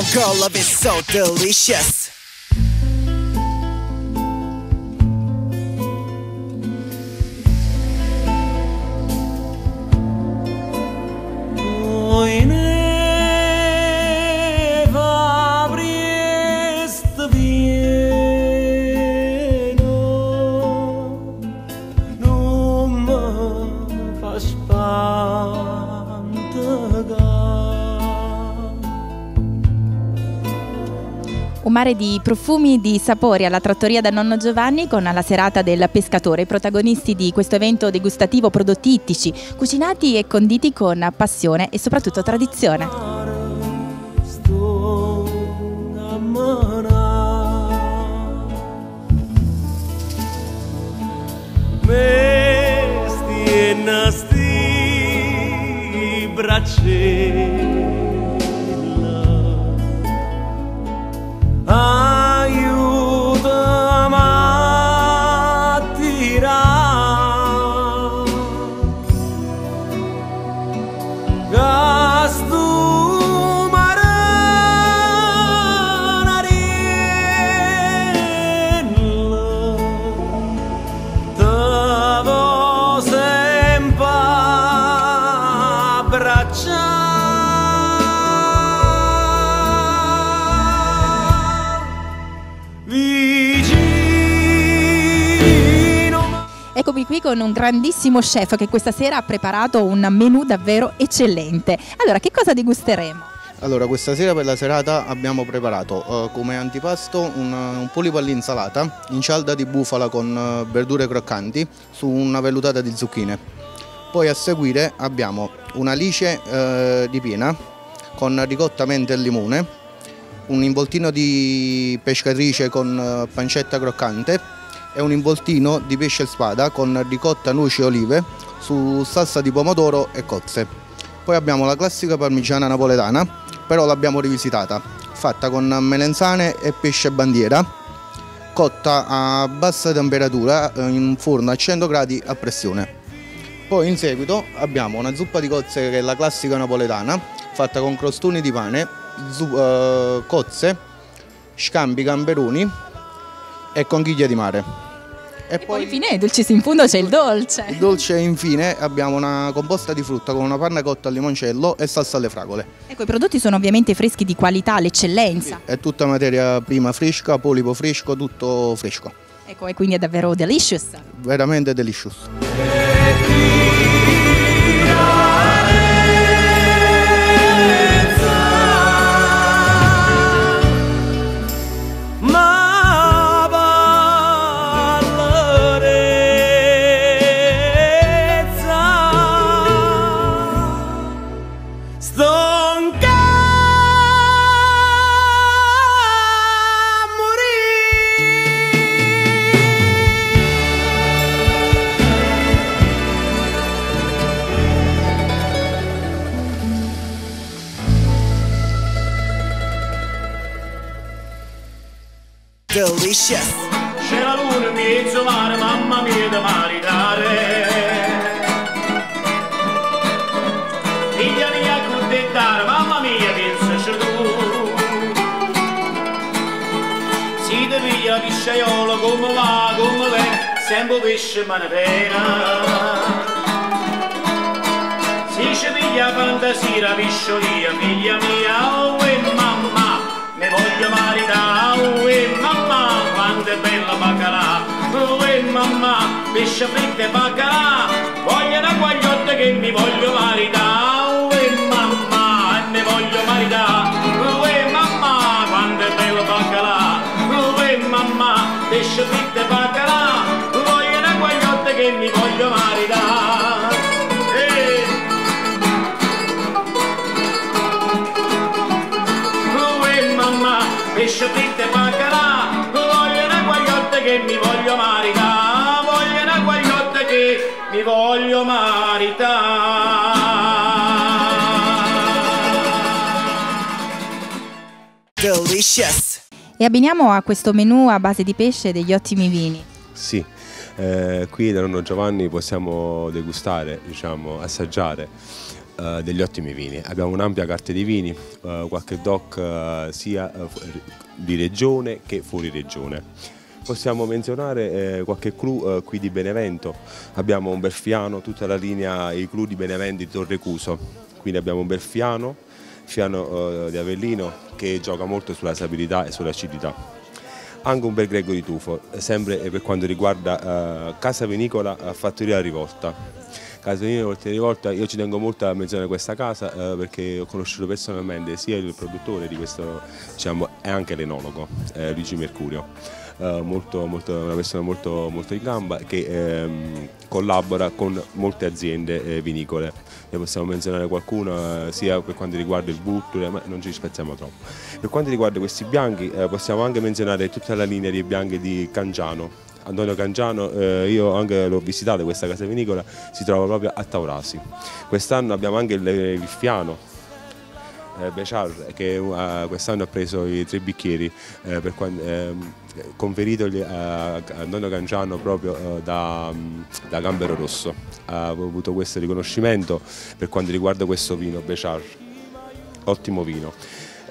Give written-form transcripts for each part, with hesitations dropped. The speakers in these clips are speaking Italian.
Don't go, love is so delicious. Un mare di profumi, di sapori alla trattoria da nonno Giovanni con la serata del pescatore. I protagonisti di questo evento degustativo, prodotti ittici, cucinati e conditi con passione e soprattutto tradizione. Questi nasti bracci. Aiutami a tirar gas do mar na arena, te sempre abraçar. Eccomi qui con un grandissimo chef che questa sera ha preparato un menù davvero eccellente. Allora, che cosa degusteremo? Allora, questa sera per la serata abbiamo preparato come antipasto un polipo all'insalata, incialda di bufala con verdure croccanti su una vellutata di zucchine. Poi a seguire abbiamo un'alice di piena con ricotta, mente e limone, un involtino di pescatrice con pancetta croccante, è un involtino di pesce spada con ricotta, noci e olive su salsa di pomodoro e cozze. Poi abbiamo la classica parmigiana napoletana, però l'abbiamo rivisitata, fatta con melenzane e pesce bandiera, cotta a bassa temperatura in un forno a 100 gradi a pressione. Poi in seguito abbiamo una zuppa di cozze che è la classica napoletana, fatta con crostoni di pane, cozze, scampi, gamberoni e conchiglie di mare. E poi infine, dolcissimo, in fondo c'è il dolce. Il dolce, infine, abbiamo una composta di frutta con una panna cotta al limoncello e salsa alle fragole. Ecco, i prodotti sono ovviamente freschi, di qualità, l'eccellenza. Sì, è tutta materia prima fresca, polipo fresco, tutto fresco. Ecco, e quindi è davvero delicious. Veramente delicious. Delicious. C'è la luna in mezzo mare, mamma mia da marinare. Indiani a contentare, mamma mia pensaci tu. Si ti piglia la pisciaiola, come va, come va, sempre pesce manavena. Si ci piglia fantasia, la pisciolia, figlia mia, oh e mamma, me voglio maritare, oh e mamma. Quanto è bella baccalà, oh e mamma, pesce fritta e baccalà, voglio una guagliotta che mi voglio marità, oh e mamma, e ne voglio marità, oh e mamma, quanto è bella baccalà, oh e mamma, pesce fritta e baccalà, voglio una guagliotta che mi voglio marità. Oh e mamma, pesce fritta e baccalà, che mi voglio marità, voglio una guagliotta che mi voglio marità. Delicious. E abbiniamo a questo menù a base di pesce degli ottimi vini. Sì, qui da nonno Giovanni possiamo degustare, diciamo, assaggiare degli ottimi vini. Abbiamo un'ampia carta di vini, qualche DOC sia di regione che fuori regione. Possiamo menzionare qualche cru qui di Benevento. Abbiamo un Berfiano, tutta la linea, i cru di Benevento di Torrecuso, quindi abbiamo un Berfiano, Fiano di Avellino, che gioca molto sulla sapidità e sull'acidità. Anche un bel Greco di Tufo, sempre per quanto riguarda Casa Vinicola Fattoria Rivolta. Casa Vinicola Fattoria Rivolta, io ci tengo molto a menzionare questa casa perché ho conosciuto personalmente sia il produttore di questo, diciamo, e anche l'enologo, Luigi Mercurio. Una persona molto in gamba che collabora con molte aziende vinicole. Ne possiamo menzionare qualcuna sia per quanto riguarda il Butture, ma non ci spezziamo troppo. Per quanto riguarda questi bianchi possiamo anche menzionare tutta la linea di bianchi di Cangiano. Antonio Cangiano, io anche l'ho visitato questa casa vinicola, si trova proprio a Taurasi. Quest'anno abbiamo anche il Fiano Bechar, che quest'anno ha preso i 3 bicchieri, conferitogli a Antonio Cangiano proprio da Gambero Rosso. Ha avuto questo riconoscimento per quanto riguarda questo vino Bechar, ottimo vino.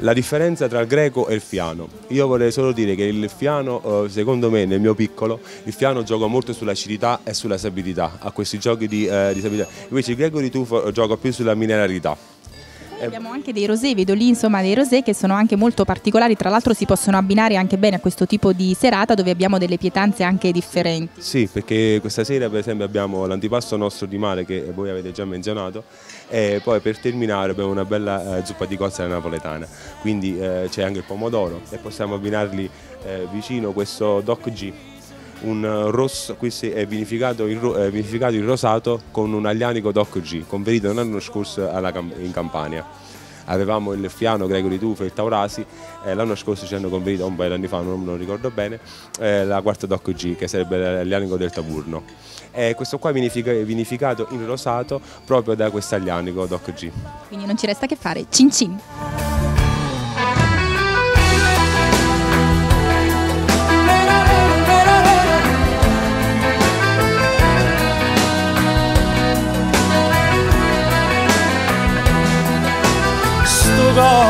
La differenza tra il Greco e il Fiano, io vorrei solo dire che il Fiano, secondo me, nel mio piccolo, il Fiano gioca molto sull'acidità e sulla sapidità, ha questi giochi di sapidità, invece il Greco di Tufo gioca più sulla mineralità. Abbiamo anche dei rosé, vedo lì insomma dei rosé che sono anche molto particolari, tra l'altro si possono abbinare anche bene a questo tipo di serata dove abbiamo delle pietanze anche differenti. Sì, perché questa sera per esempio abbiamo l'antipasto nostro di mare che voi avete già menzionato e poi per terminare abbiamo una bella zuppa di cozza napoletana, quindi c'è anche il pomodoro e possiamo abbinarli vicino questo DOC G. Un rosso, qui è vinificato il rosato con un aglianico DOC G, conferito l'anno scorso in Campania. Avevamo il Fiano, Greco di Tufo e il Taurasi, l'anno scorso ci hanno conferito, un paio di anni fa, non ricordo bene, la quarta DOC G, che sarebbe l'aglianico del Taburno. Questo qua è vinificato in rosato proprio da questo aglianico DOC G. Quindi non ci resta che fare cin cin!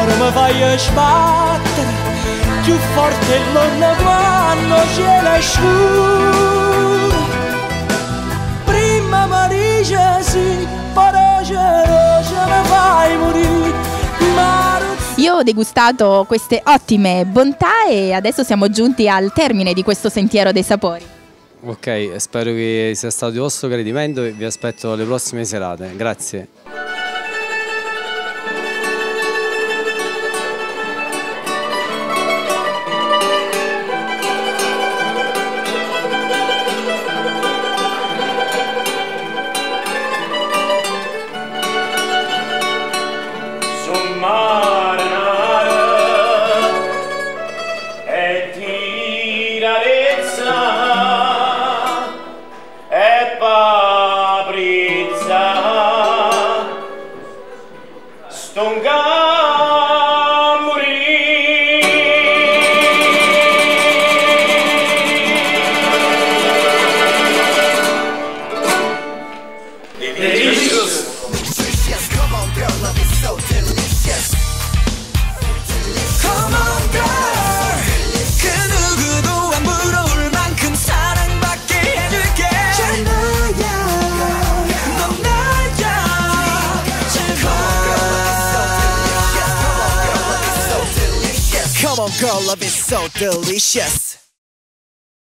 Mi voglio sbattere più forte il mondo quando c'è la sciù. Prima mi dice sì, però ce ne fai morire. Io ho degustato queste ottime bontà e adesso siamo giunti al termine di questo sentiero dei sapori. Ok, spero che sia stato di vostro gradimento e vi aspetto alle prossime serate. Grazie. Girl, love is so delicious.